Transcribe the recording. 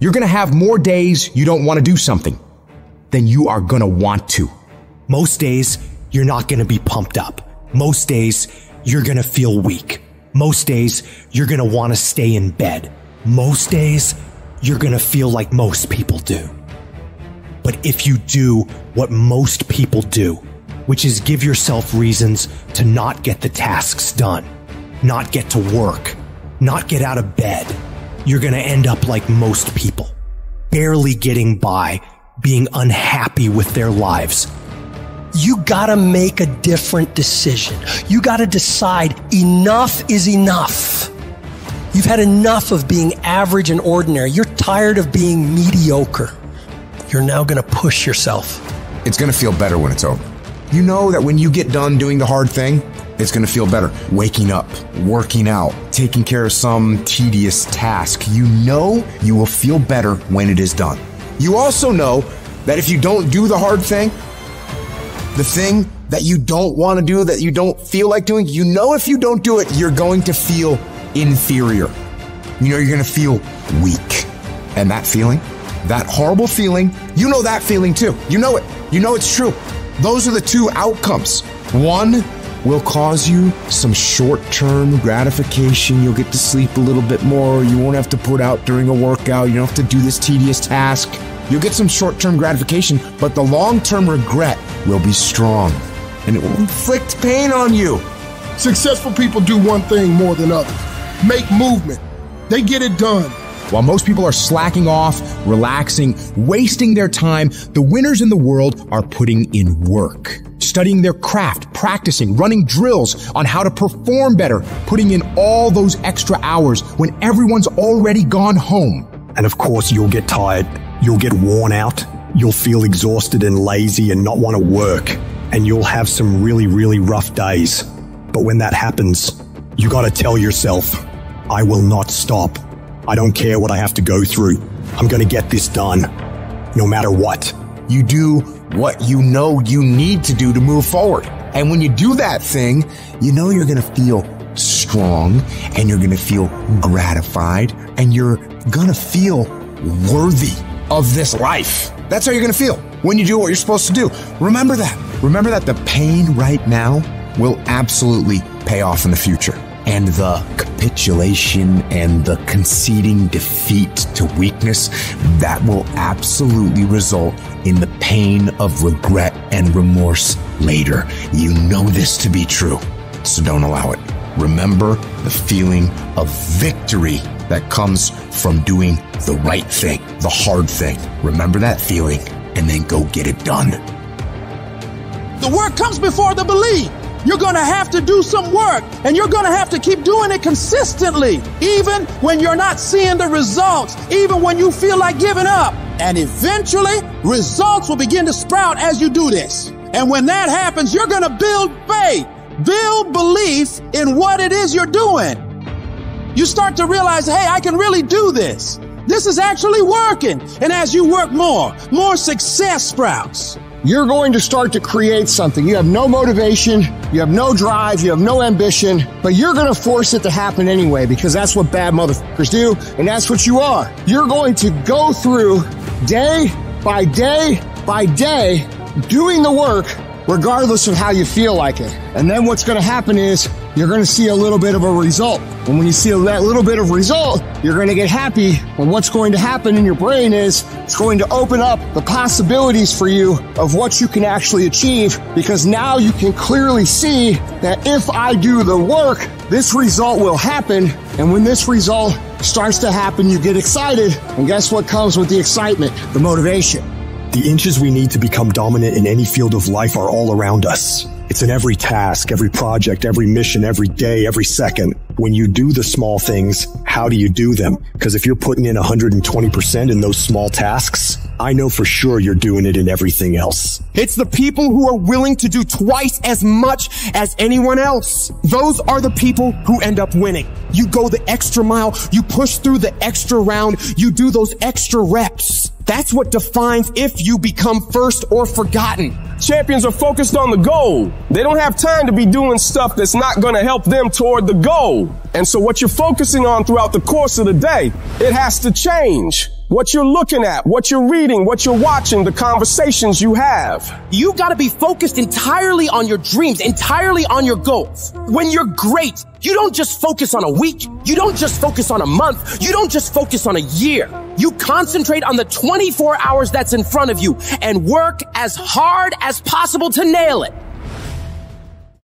You're going to have more days you don't want to do something than you are going to want to. Most days, you're not going to be pumped up. Most days, you're going to feel weak. Most days, you're going to want to stay in bed. Most days, you're going to feel like most people do. But if you do what most people do, which is give yourself reasons to not get the tasks done, not get to work, not get out of bed, you're going to end up like most people, barely getting by, being unhappy with their lives. You gotta make a different decision. You gotta decide enough is enough. You've had enough of being average and ordinary. You're tired of being mediocre. You're now gonna push yourself. It's gonna feel better when it's over. You know that when you get done doing the hard thing, it's gonna feel better. Waking up, working out, taking care of some tedious task. You know you will feel better when it is done. You also know that if you don't do the hard thing, the thing that you don't want to do, that you don't feel like doing, you know if you don't do it, you're going to feel inferior. You know you're going to feel weak. And that feeling, that horrible feeling, you know that feeling too. You know it. You know it's true. Those are the two outcomes. One will cause you some short-term gratification. You'll get to sleep a little bit more. You won't have to put out during a workout. You don't have to do this tedious task. You'll get some short-term gratification, but the long-term regret will be strong, and it will inflict pain on you. Successful people do one thing more than others. Make movement. They get it done. While most people are slacking off, relaxing, wasting their time, the winners in the world are putting in work, studying their craft, practicing, running drills on how to perform better, putting in all those extra hours when everyone's already gone home. And of course, you'll get tired. You'll get worn out, you'll feel exhausted and lazy and not want to work, and you'll have some really, really rough days. But when that happens, you got to tell yourself, I will not stop. I don't care what I have to go through. I'm going to get this done, no matter what. You do what you know you need to do to move forward. And when you do that thing, you know you're going to feel strong, and you're going to feel gratified, and you're going to feel worthy of this life. That's how you're going to feel when you do what you're supposed to do. Remember that. Remember that the pain right now will absolutely pay off in the future. And the capitulation and the conceding defeat to weakness, that will absolutely result in the pain of regret and remorse later. You know this to be true, so don't allow it. Remember the feeling of victory that comes from doing the right thing, the hard thing. Remember that feeling and then go get it done. The work comes before the belief. You're going to have to do some work, and you're going to have to keep doing it consistently, even when you're not seeing the results, even when you feel like giving up. And eventually, results will begin to sprout as you do this. And when that happens, you're going to build faith, build belief in what it is you're doing. You start to realize, hey, I can really do this. This is actually working. And as you work more success sprouts. You're going to start to create something. You have no motivation, you have no drive, you have no ambition, but you're going to force it to happen anyway, because that's what bad motherfuckers do, and that's what you are. You're going to go through day by day by day doing the work, regardless of how you feel like it. And then what's going to happen is you're going to see a little bit of a result. And when you see that little bit of result, you're going to get happy. And what's going to happen in your brain is it's going to open up the possibilities for you of what you can actually achieve, because now you can clearly see that if I do the work, this result will happen. And when this result starts to happen, you get excited. And guess what comes with the excitement? The motivation. The inches we need to become dominant in any field of life are all around us. It's in every task, every project, every mission, every day, every second. When you do the small things, how do you do them? Because if you're putting in 120% in those small tasks, I know for sure you're doing it in everything else. It's the people who are willing to do twice as much as anyone else. Those are the people who end up winning. You go the extra mile. You push through the extra round. You do those extra reps. That's what defines if you become first or forgotten. Champions are focused on the goal. They don't have time to be doing stuff that's not going to help them toward the goal. And so what you're focusing on throughout the course of the day, it has to change. What you're looking at, what you're reading, what you're watching, the conversations you have. You've got to be focused entirely on your dreams, entirely on your goals. When you're great, you don't just focus on a week. You don't just focus on a month. You don't just focus on a year. You concentrate on the 24 hours that's in front of you and work as hard as possible to nail it.